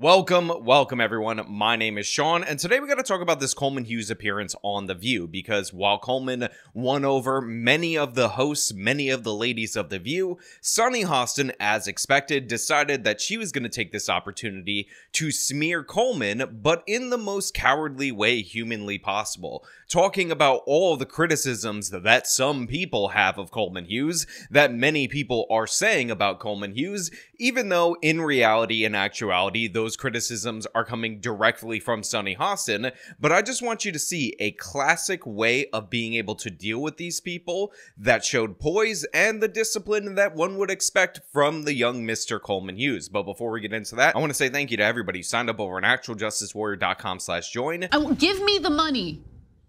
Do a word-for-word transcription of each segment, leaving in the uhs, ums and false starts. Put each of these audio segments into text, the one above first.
Welcome, welcome everyone. My name is Sean, and today we got to talk about this Coleman Hughes appearance on The View, because while Coleman won over many of the hosts, many of the ladies of The View, Sunny Hostin, as expected, decided that she was going to take this opportunity to smear Coleman, but in the most cowardly way humanly possible, talking about all the criticisms that some people have of Coleman Hughes, that many people are saying about Coleman Hughes, even though in reality and actuality, those Those criticisms are coming directly from Sunny Hostin. But I just want you to see a classic way of being able to deal with these people that showed poise and the discipline that one would expect from the young Mister Coleman Hughes. But before we get into that, I want to say thank you to everybody who signed up over on actual justice warrior dot com slash join. Oh, give me the money.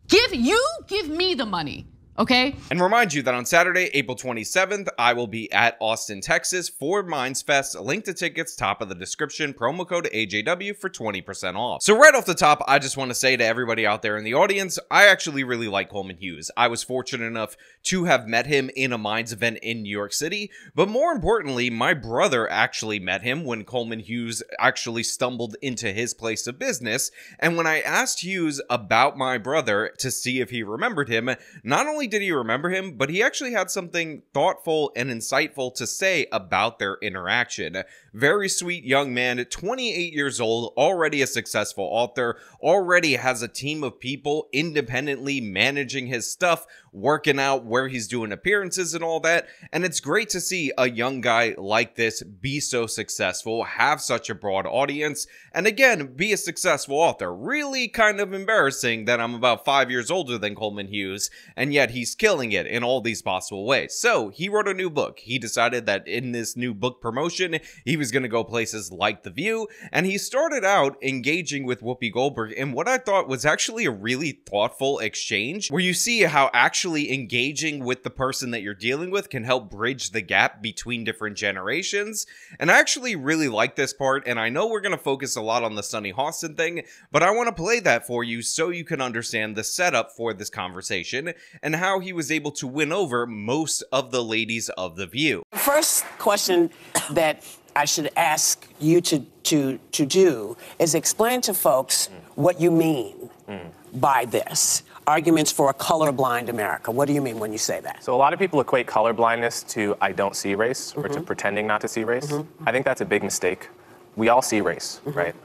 Give you give me the money. Okay. And remind you that on Saturday, April twenty-seventh, I will be at Austin, Texas for Minds Fest. Link to tickets, top of the description, promo code A J W for twenty percent off. So right off the top, I just want to say to everybody out there in the audience, I actually really like Coleman Hughes. I was fortunate enough to have met him in a Minds event in New York City. But more importantly, my brother actually met him when Coleman Hughes actually stumbled into his place of business. And when I asked Hughes about my brother to see if he remembered him, not only did he remember him, but he actually had something thoughtful and insightful to say about their interaction. Very sweet young man, twenty-eight years old, already a successful author, already has a team of people independently managing his stuff, working out where he's doing appearances and all that. And it's great to see a young guy like this be so successful, have such a broad audience, and again, be a successful author. Really kind of embarrassing that I'm about five years older than Coleman Hughes, and yet he's killing it in all these possible ways. So he wrote a new book. He decided that in this new book promotion, he was going to go places like The View, and he started out engaging with Whoopi Goldberg in what I thought was actually a really thoughtful exchange, where you see how actually engaging with the person that you're dealing with can help bridge the gap between different generations. And I actually really like this part, and I know we're going to focus a lot on the Sunny Hostin thing, but I want to play that for you so you can understand the setup for this conversation and how he was able to win over most of the ladies of The View. First question that I should ask you to, to, to do is explain to folks mm. what you mean mm. by this. Arguments for a colorblind America. What do you mean when you say that? So a lot of people equate colorblindness to I don't see race mm-hmm. or to pretending not to see race. Mm-hmm. I think that's a big mistake. We all see race, mm-hmm. right?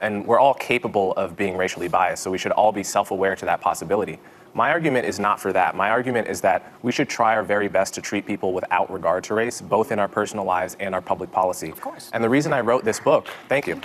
And we're all capable of being racially biased, so we should all be self-aware to that possibility. My argument is not for that. My argument is that we should try our very best to treat people without regard to race, both in our personal lives and our public policy. Of course. And the reason I wrote this book, thank you.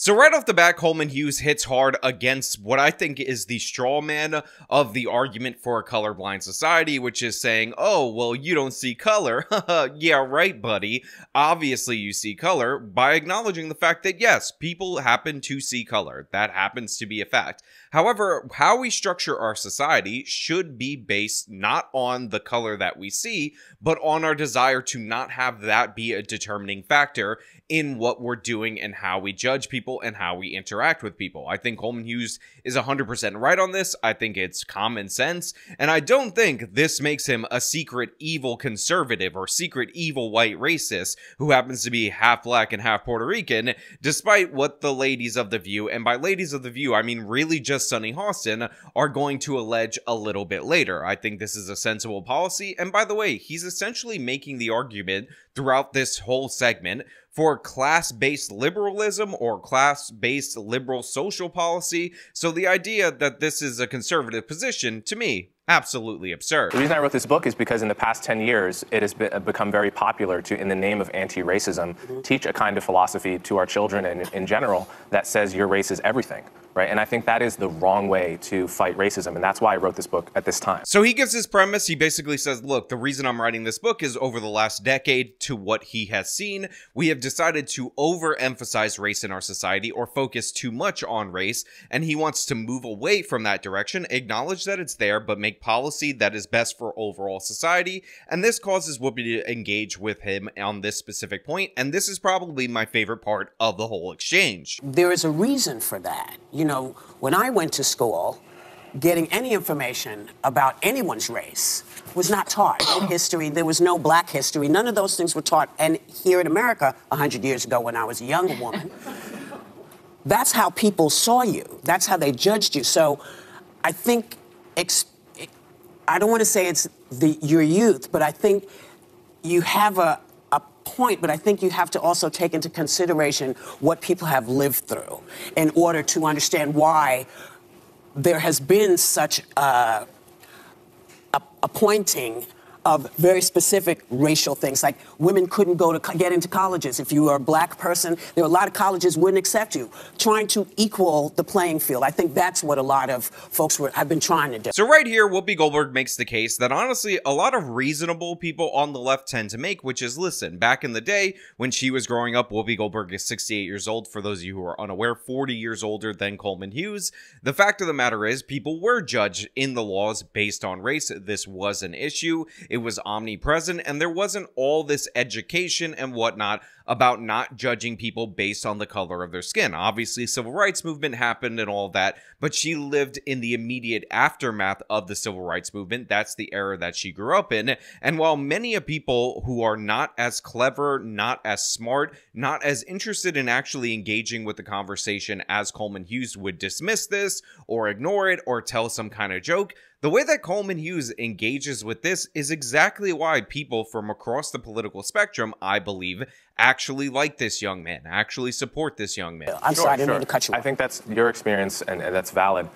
So right off the bat, Coleman Hughes hits hard against what I think is the straw man of the argument for a colorblind society, which is saying, oh, well, you don't see color. Yeah, right, buddy. Obviously, you see color, by acknowledging the fact that, yes, people happen to see color. That happens to be a fact. However, how we structure our society should be based not on the color that we see, but on our desire to not have that be a determining factor in what we're doing and how we judge people and how we interact with people. I think Coleman Hughes is one hundred percent right on this. I think it's common sense, and I don't think this makes him a secret evil conservative or secret evil white racist who happens to be half black and half Puerto Rican, despite what the ladies of The View, and by ladies of The View, I mean really just Sunny Hostin, are going to allege a little bit later. I think this is a sensible policy, and by the way, he's essentially making the argument throughout this whole segment for class-based liberalism or class-based liberal social policy. So the idea that this is a conservative position, to me, absolutely absurd. The reason I wrote this book is because in the past ten years, it has been, become very popular to, in the name of anti-racism, mm-hmm. teach a kind of philosophy to our children and in general that says your race is everything, right? And I think that is the wrong way to fight racism, and that's why I wrote this book at this time. So he gives his premise. He basically says, look, the reason I'm writing this book is over the last decade to what he has seen, we have decided to overemphasize race in our society or focus too much on race, and he wants to move away from that direction, acknowledge that it's there, but make policy that is best for overall society. And this causes Whoopi to engage with him on this specific point, and this is probably my favorite part of the whole exchange. There is a reason for that. You know, when I went to school, getting any information about anyone's race was not taught. No history, there was no black history, none of those things were taught. And here in America, a hundred years ago when I was a young woman, that's how people saw you. That's how they judged you. So I think, ex I don't want to say it's the, your youth, but I think you have a, a point, but I think you have to also take into consideration what people have lived through in order to understand why there has been such uh, a, a pointing of very specific racial things, like women couldn't go to co get into colleges. If you were a black person, there were a lot of colleges wouldn't accept you, trying to equal the playing field. I think that's what a lot of folks were, have been trying to do. So right here, Whoopi Goldberg makes the case that honestly, a lot of reasonable people on the left tend to make, which is, listen, back in the day when she was growing up, Whoopi Goldberg is sixty-eight years old, for those of you who are unaware, forty years older than Coleman Hughes. The fact of the matter is people were judged in the laws based on race. This was an issue. It was omnipresent, and there wasn't all this education and whatnot about not judging people based on the color of their skin. Obviously, civil rights movement happened and all that, but she lived in the immediate aftermath of the civil rights movement. That's the era that she grew up in. And while many of people who are not as clever, not as smart, not as interested in actually engaging with the conversation as Coleman Hughes would dismiss this or ignore it or tell some kind of joke, the way that Coleman Hughes engages with this is exactly why people from across the political spectrum, I believe, actually like this young man, actually support this young man. I'm sure, sorry, I didn't sure. mean to cut you off. I think that's your experience, and, and that's valid.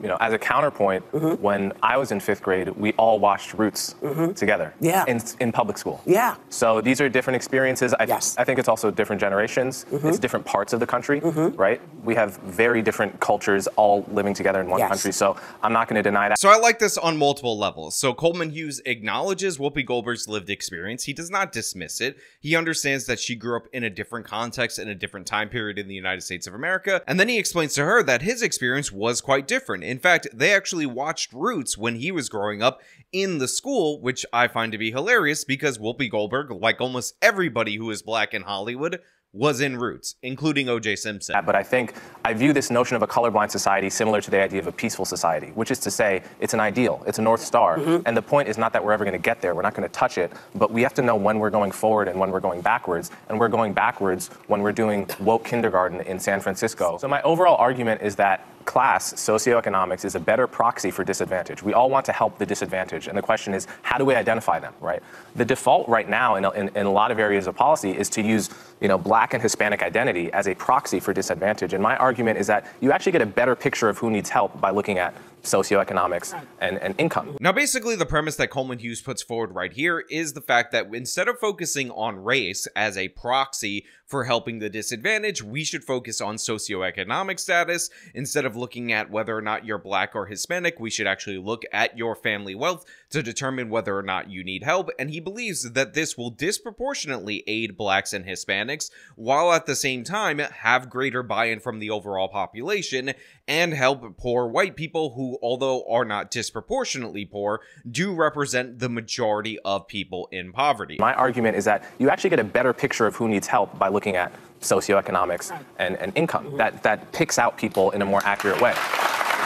You know, as a counterpoint, mm-hmm. when I was in fifth grade, we all watched Roots mm-hmm. together yeah. in, in public school. Yeah. So these are different experiences. I, yes. I think it's also different generations. Mm-hmm. It's different parts of the country, mm-hmm. right? We have very different cultures all living together in one yes. country. So I'm not going to deny that. So I like this on multiple levels. So Coleman Hughes acknowledges Whoopi Goldberg's lived experience. He does not dismiss it. He understands that she grew up in a different context, in a different time period in the United States of America. And then he explains to her that his experience was quite different. In fact, they actually watched Roots when he was growing up in the school, which I find to be hilarious because Whoopi Goldberg, like almost everybody who is black in Hollywood, was in Roots, including O J Simpson. But I think I view this notion of a colorblind society similar to the idea of a peaceful society, which is to say it's an ideal, it's a North Star. Mm-hmm. And the point is not that we're ever going to get there, we're not going to touch it, but we have to know when we're going forward and when we're going backwards. And we're going backwards when we're doing woke kindergarten in San Francisco. So my overall argument is that class socioeconomics is a better proxy for disadvantage. We all want to help the disadvantaged, and the question is, how do we identify them, right? The default right now in a, in, in a lot of areas of policy is to use, you know, black and Hispanic identity as a proxy for disadvantage, and my argument is that you actually get a better picture of who needs help by looking at socioeconomics and, and income. Now, basically, the premise that Coleman Hughes puts forward right here is the fact that instead of focusing on race as a proxy for helping the disadvantaged, we should focus on socioeconomic status. Instead of looking at whether or not you're black or Hispanic, we should actually look at your family wealth to determine whether or not you need help. And he believes that this will disproportionately aid blacks and Hispanics, while at the same time have greater buy-in from the overall population and help poor white people who, although are not disproportionately poor, do represent the majority of people in poverty. My argument is that you actually get a better picture of who needs help by looking at socioeconomics and, and income. Mm-hmm. That, that picks out people in a more accurate way.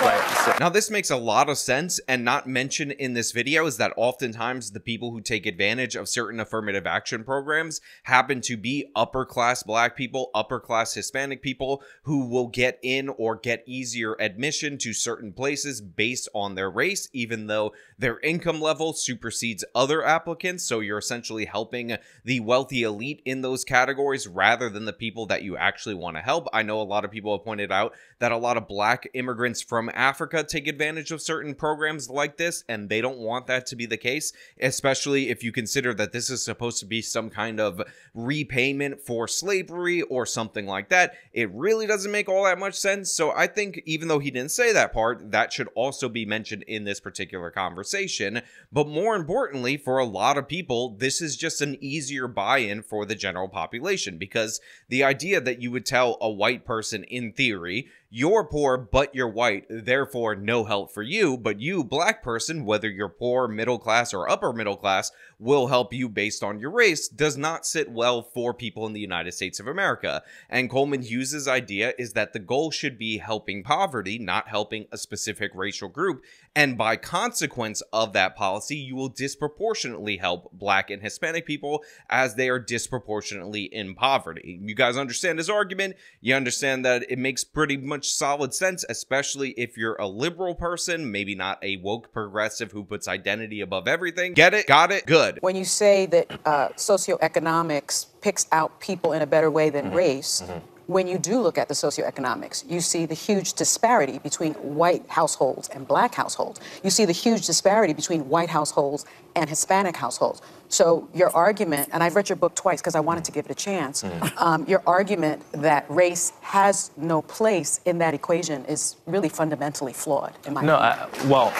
Right, so. Now, this makes a lot of sense, and not mentioned in this video is that oftentimes the people who take advantage of certain affirmative action programs happen to be upper class black people, upper class Hispanic people who will get in or get easier admission to certain places based on their race, even though their income level supersedes other applicants. So you're essentially helping the wealthy elite in those categories rather than the people that you actually want to help. I know a lot of people have pointed out that a lot of black immigrants from Africa take advantage of certain programs like this, and they don't want that to be the case, especially if you consider that this is supposed to be some kind of repayment for slavery or something like that. It really doesn't make all that much sense. So I think even though he didn't say that part, that should also be mentioned in this particular conversation. But more importantly, for a lot of people, this is just an easier buy-in for the general population, because the idea that you would tell a white person in theory, you're poor, but you're white, therefore no help for you. But you, black person, whether you're poor, middle class, or upper middle class, will help you based on your race, does not sit well for people in the United States of America. And Coleman Hughes's idea is that the goal should be helping poverty, not helping a specific racial group. And by consequence of that policy, you will disproportionately help black and Hispanic people as they are disproportionately in poverty. You guys understand his argument. You understand that it makes pretty much solid sense, especially if you're a liberal person, maybe not a woke progressive who puts identity above everything. Get it? Got it? Good. When you say that uh, socioeconomics picks out people in a better way than mm-hmm. race, mm-hmm. when you do look at the socioeconomics, you see the huge disparity between white households and black households. You see the huge disparity between white households and Hispanic households. So your argument, and I've read your book twice because I wanted to give it a chance, mm-hmm. um, your argument that race has no place in that equation is really fundamentally flawed, in my no, opinion. No, well...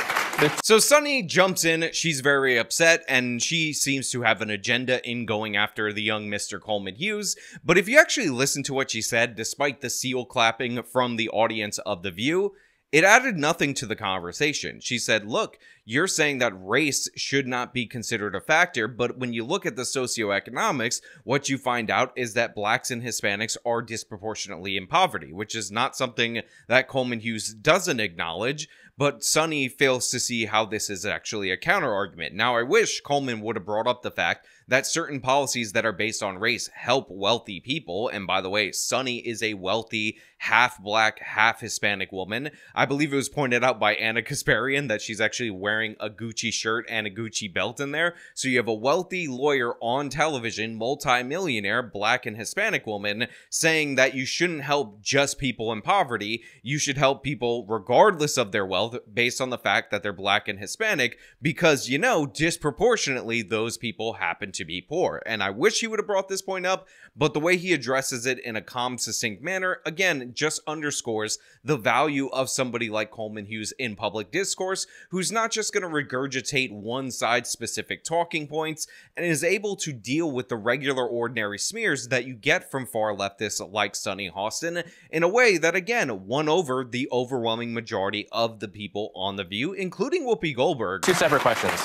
So Sunny jumps in, she's very upset, and she seems to have an agenda in going after the young Mister Coleman Hughes. But if you actually listen to what she said, despite the seal clapping from the audience of The View, it added nothing to the conversation. She said, look, you're saying that race should not be considered a factor, but when you look at the socioeconomics, what you find out is that blacks and Hispanics are disproportionately in poverty, which is not something that Coleman Hughes doesn't acknowledge, but Sunny fails to see how this is actually a counter-argument. Now, I wish Coleman would have brought up the fact that certain policies that are based on race help wealthy people, and by the way, Sunny is a wealthy, half-black, half-Hispanic woman. I believe it was pointed out by Anna Kasparian that she's actually wearing a Gucci shirt and a Gucci belt in there. So you have a wealthy lawyer on television, multi-millionaire, black and Hispanic woman, saying that you shouldn't help just people in poverty. You should help people regardless of their wealth, based on the fact that they're black and Hispanic, because, you know, disproportionately those people happen to be poor. And I wish he would have brought this point up, but the way he addresses it in a calm, succinct manner, again, just underscores the value of somebody like Coleman Hughes in public discourse, who's not just going to regurgitate one side's specific talking points and is able to deal with the regular, ordinary smears that you get from far leftists like Sunny Hostin in a way that, again, won over the overwhelming majority of the people on The View, including Whoopi Goldberg. Two separate questions.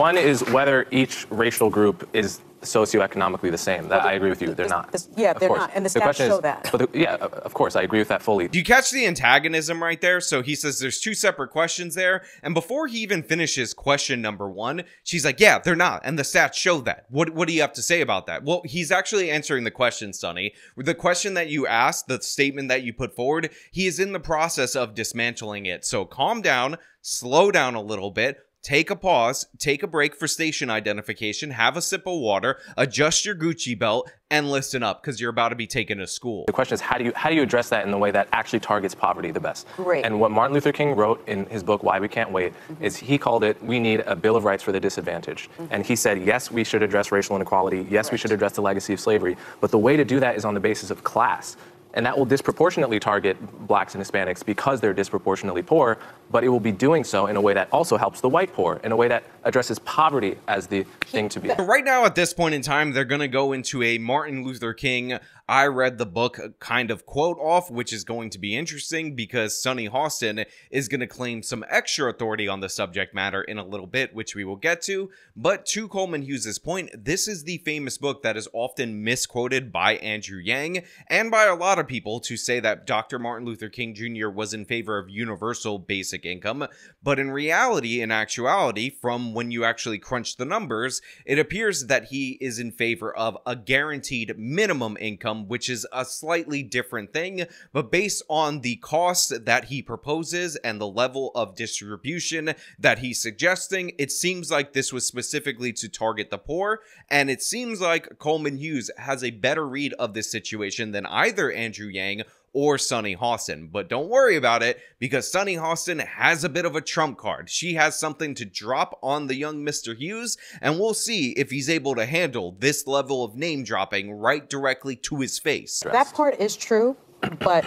One is whether each racial group is socioeconomically the same. That, well, I agree with you. They're not. This, yeah, they're not. And the stats show that. But the, yeah, of course. I agree with that fully. Do you catch the antagonism right there? So he says there's two separate questions there. And before he even finishes question number one, she's like, yeah, they're not. And the stats show that. What, what do you have to say about that? Well, he's actually answering the question, Sunny. The question that you asked, the statement that you put forward, he is in the process of dismantling it. So calm down, slow down a little bit. Take a pause, take a break for station identification, have a sip of water, adjust your Gucci belt, and listen up, because you're about to be taken to school. The question is, how do you how do you address that in the way that actually targets poverty the best? Great. And what Martin Luther King wrote in his book, Why We Can't Wait, mm-hmm. is he called it, we need a Bill of Rights for the disadvantaged. Mm-hmm. And he said, yes, we should address racial inequality. Yes, right. We should address the legacy of slavery. But the way to do that is on the basis of class. And that will disproportionately target blacks and Hispanics because they're disproportionately poor, but it will be doing so in a way that also helps the white poor, in a way that addresses poverty as the thing to be. Right now, at this point in time, they're going to go into a Martin Luther King, I read the book kind of quote off, which is going to be interesting because Sunny Hostin is going to claim some extra authority on the subject matter in a little bit, which we will get to. But to Coleman Hughes's point, this is the famous book that is often misquoted by Andrew Yang and by a lot of people to say that Doctor Martin Luther King Junior was in favor of universal basic income, but in reality, in actuality, from when you actually crunch the numbers, it appears that he is in favor of a guaranteed minimum income, which is a slightly different thing, but based on the cost that he proposes and the level of distribution that he's suggesting, it seems like this was specifically to target the poor, and it seems like Coleman Hughes has a better read of this situation than either Andrew Andrew Yang or Sunny Hostin. But don't worry about it, because Sunny Hostin has a bit of a trump card. She has something to drop on the young Mister Hughes, and we'll see if he's able to handle this level of name dropping right directly to his face. That part is true, but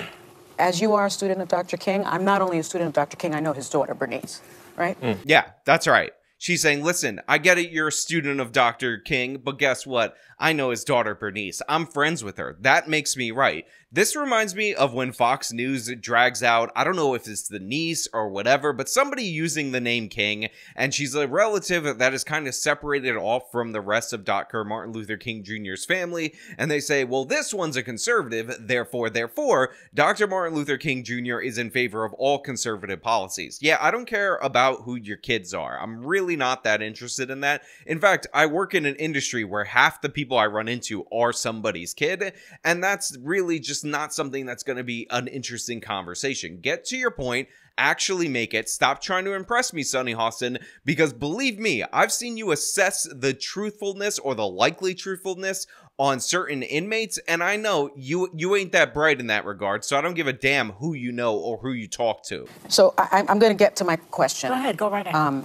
as you are a student of Doctor King, I'm not only a student of Doctor King, I know his daughter, Bernice, right? Mm. Yeah, that's right. She's saying, listen, I get it, you're a student of Doctor King, but guess what? I know his daughter, Bernice. I'm friends with her. That makes me right. This reminds me of when Fox News drags out, I don't know if it's the niece or whatever, but somebody using the name King, and she's a relative that is kind of separated off from the rest of Doctor Martin Luther King Junior's family, and they say, well, this one's a conservative, therefore, therefore, Doctor Martin Luther King Junior is in favor of all conservative policies. Yeah, I don't care about who your kids are. I'm really not that interested in that. In fact, I work in an industry where half the people I run into are somebody's kid, and that's really just not something that's going to be an interesting conversation. Get to your point, actually make it. Stop trying to impress me, Sunny Hostin, because believe me, I've seen you assess the truthfulness or the likely truthfulness on certain inmates, and I know you you ain't that bright in that regard, so I don't give a damn who you know or who you talk to. So I, I'm going to get to my question. Go ahead, go right ahead. Um,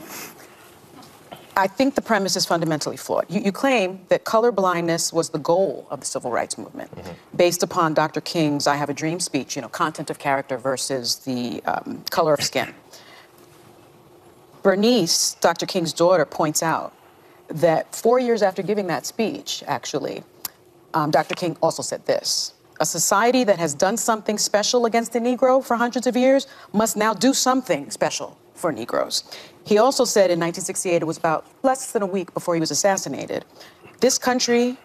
I think the premise is fundamentally flawed. You, you claim that colorblindness was the goal of the civil rights movement, mm-hmm. based upon Doctor King's I Have a Dream speech, you know, content of character versus the um, color of skin. Bernice, Doctor King's daughter, points out that four years after giving that speech, actually, um, Doctor King also said this: a society that has done something special against the Negro for hundreds of years must now do something special for Negroes. He also said in nineteen sixty-eight, it was about less than a week before he was assassinated, this country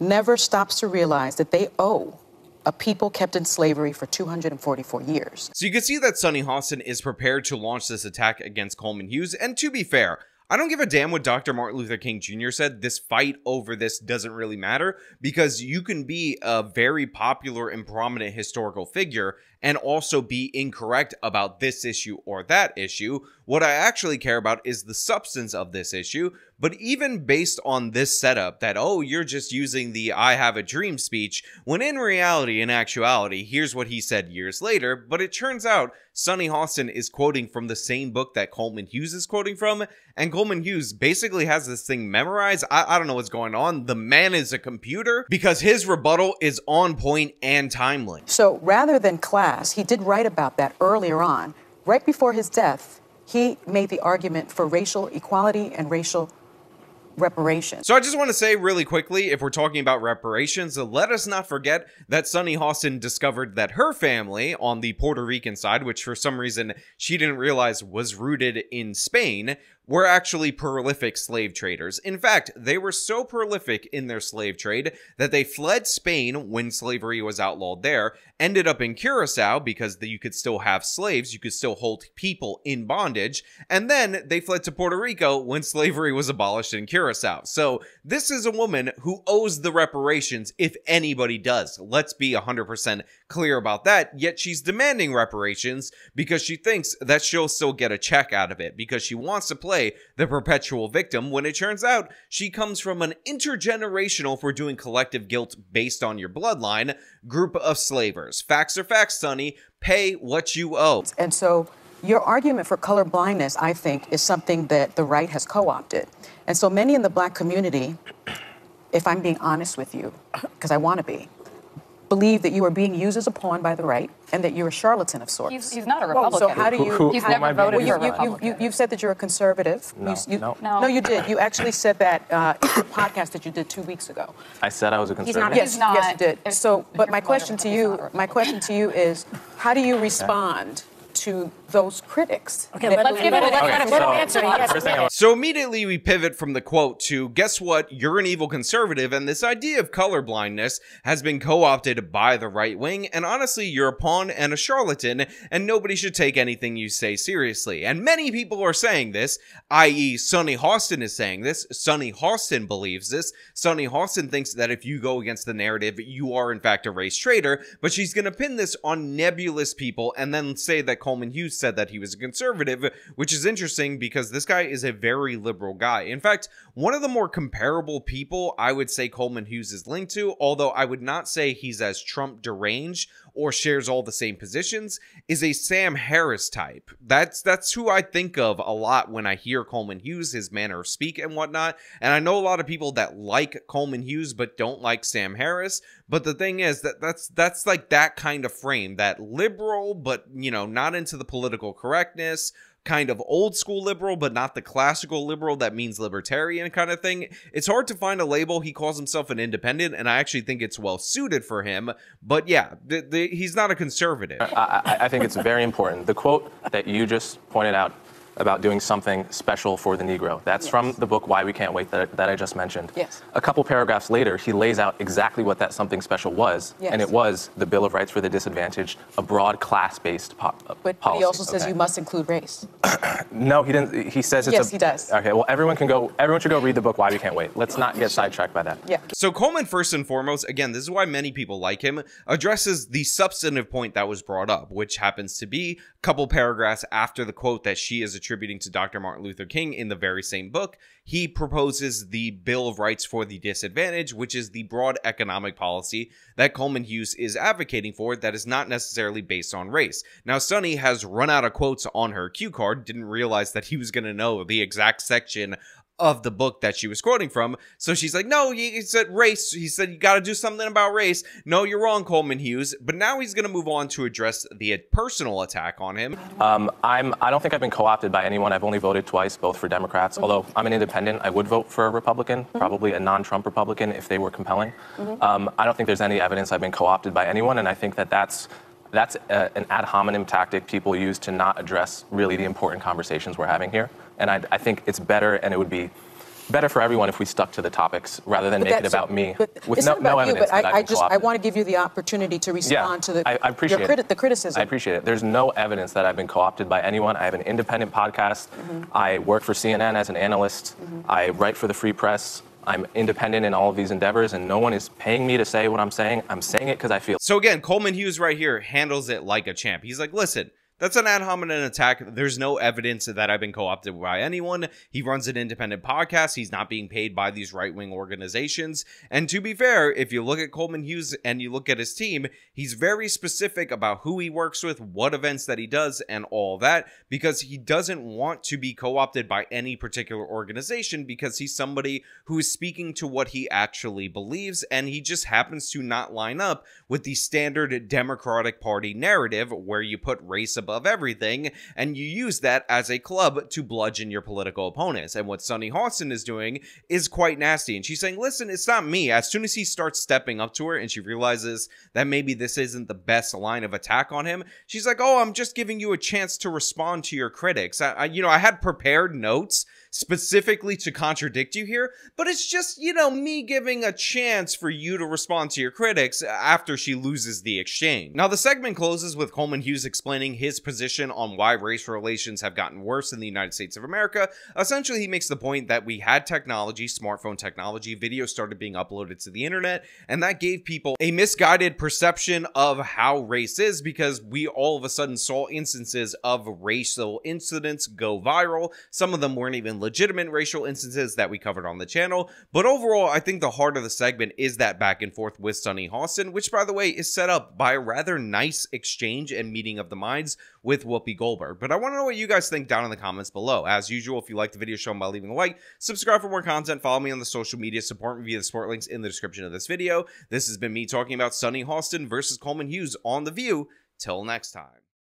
never stops to realize that they owe a people kept in slavery for two hundred forty-four years. So you can see that Sunny Hostin is prepared to launch this attack against Coleman Hughes. And to be fair, I don't give a damn what Doctor Martin Luther King Junior said. This fight over this doesn't really matter, because you can be a very popular and prominent historical figure and also be incorrect about this issue or that issue. What I actually care about is the substance of this issue. But even based on this setup that, oh, you're just using the I Have a Dream speech, when in reality, in actuality, here's what he said years later. But it turns out Sunny Hostin is quoting from the same book that Coleman Hughes is quoting from, and Coleman Hughes basically has this thing memorized. I, I don't know what's going on. The man is a computer, because his rebuttal is on point and timely. So rather than class, he did write about that earlier on. Right before his death, he made the argument for racial equality and racial reparations. So I just want to say really quickly, if we're talking about reparations, let us not forget that Sunny Hostin discovered that her family on the Puerto Rican side, which for some reason she didn't realize was rooted in Spain, were actually prolific slave traders. In fact, they were so prolific in their slave trade that they fled Spain when slavery was outlawed there, ended up in Curacao because you could still have slaves, you could still hold people in bondage, and then they fled to Puerto Rico when slavery was abolished in Curacao. So this is a woman who owes the reparations, if anybody does. Let's be one hundred percent clear about that, yet she's demanding reparations because she thinks that she'll still get a check out of it, because she wants to play the perpetual victim, when it turns out she comes from an intergenerational, for doing collective guilt based on your bloodline, group of slavers. Facts are facts, Sonny. Pay what you owe. And so your argument for colorblindness, I think, is something that the right has co-opted. And so many in the black community, if I'm being honest with you, because I want to be, believe that you are being used as a pawn by the right and that you're a charlatan of sorts. He's, he's not a Republican. Well, so how do you... Who, who, he's never voted for a Republican. You, you, you've said that you're a conservative. No, you, you, no. No, you did. You actually said that uh, in the podcast that you did two weeks ago. I said I was a conservative? He's not, yes, he's not, yes, you did. If, so, but my question to you, my question to you is, how do you respond to those critics? Okay, let, let's give it a okay, so, answer. Yes. So immediately we pivot from the quote to, guess what, you're an evil conservative, and this idea of colorblindness has been co-opted by the right wing, and honestly, you're a pawn and a charlatan, and nobody should take anything you say seriously. And many people are saying this, that is Sunny Hostin is saying this, Sunny Hostin believes this, Sunny Hostin thinks that if you go against the narrative, you are in fact a race traitor, but she's going to pin this on nebulous people and then say that Coleman Hughes said that he was a conservative, which is interesting because this guy is a very liberal guy. In fact, one of the more comparable people I would say Coleman Hughes is linked to, although I would not say he's as Trump deranged or shares all the same positions, is a Sam Harris type. That's that's who I think of a lot when I hear Coleman Hughes, his manner of speak and whatnot. And I know a lot of people that like Coleman Hughes but don't like Sam Harris. But the thing is that that's that's like that kind of frame, that liberal but, you know, not into the political correctness, kind of old school liberal, but not the classical liberal that means libertarian kind of thing. It's hard to find a label. He calls himself an independent, and I actually think it's well suited for him. But yeah, the, the, he's not a conservative. I, I think it's very important. The quote that you just pointed out about doing something special for the Negro. That's yes. from the book Why We Can't Wait that, that I just mentioned. Yes. A couple paragraphs later, he lays out exactly what that something special was, yes. and it was the Bill of Rights for the Disadvantaged, a broad class-based po but, policy. But he also says okay. you must include race. No, he didn't. He says it's yes, a... Yes, he does. Okay, well, everyone can go... Everyone should go read the book Why We Can't Wait. Let's not get sidetracked by that. Yeah. So Coleman, first and foremost, again, this is why many people like him, addresses the substantive point that was brought up, which happens to be a couple paragraphs after the quote that she is attributing to Doctor Martin Luther King in the very same book. He proposes the Bill of Rights for the Disadvantaged, which is the broad economic policy that Coleman Hughes is advocating for that is not necessarily based on race. Now, Sunny has run out of quotes on her cue card, didn't realize that he was going to know the exact section of the book that she was quoting from. So she's like, no, he said race. He said, you got to do something about race. No, you're wrong, Coleman Hughes. But now he's going to move on to address the personal attack on him. Um, I'm, I don't think I've been co-opted by anyone. I've only voted twice, both for Democrats. Mm-hmm. Although I'm an independent, I would vote for a Republican, mm-hmm. probably a non-Trump Republican if they were compelling. Mm-hmm. um, I don't think there's any evidence I've been co-opted by anyone. And I think that that's That's a, an ad hominem tactic people use to not address really the important conversations we're having here. And I, I think it's better, and it would be better for everyone if we stuck to the topics rather than but make it about me. With it's no, not about no you, evidence but that I, I just I want to give you the opportunity to respond yeah, to the, I, I appreciate your criti it. the criticism. I appreciate it. There's no evidence that I've been co-opted by anyone. I have an independent podcast. Mm-hmm. I work for C N N as an analyst. Mm-hmm. I write for the Free Press. I'm independent in all of these endeavors, and no one is paying me to say what I'm saying. I'm saying it because I feel. So again, Coleman Hughes right here handles it like a champ. He's like, listen, that's an ad hominem attack. There's no evidence that I've been co-opted by anyone. He runs an independent podcast. He's not being paid by these right-wing organizations. And to be fair, if you look at Coleman Hughes and you look at his team, he's very specific about who he works with, what events that he does, and all that, because he doesn't want to be co-opted by any particular organization, because he's somebody who is speaking to what he actually believes, and he just happens to not line up with the standard Democratic Party narrative where you put race above everything, and you use that as a club to bludgeon your political opponents. And what Sunny Hostin is doing is quite nasty, and she's saying, listen, it's not me. As soon as he starts stepping up to her and she realizes that maybe this isn't the best line of attack on him, she's like, oh, I'm just giving you a chance to respond to your critics. I, I you know, I had prepared notes specifically to contradict you here, but it's just, you know, me giving a chance for you to respond to your critics after she loses the exchange. Now, the segment closes with Coleman Hughes explaining his position on why race relations have gotten worse in the United States of America. Essentially, he makes the point that we had technology, smartphone technology, video started being uploaded to the internet, and that gave people a misguided perception of how race is, because we all of a sudden saw instances of racial incidents go viral. Some of them weren't even legitimate racial instances that we covered on the channel. But overall, I think the heart of the segment is that back and forth with Sunny Hostin, which, by the way, is set up by a rather nice exchange and meeting of the minds with Whoopi Goldberg. But I want to know what you guys think down in the comments below. As usual, if you like the video, show them by leaving a like, subscribe for more content, follow me on the social media, support me via the support links in the description of this video. This has been me talking about Sunny Hostin versus Coleman Hughes on The View. Till next time.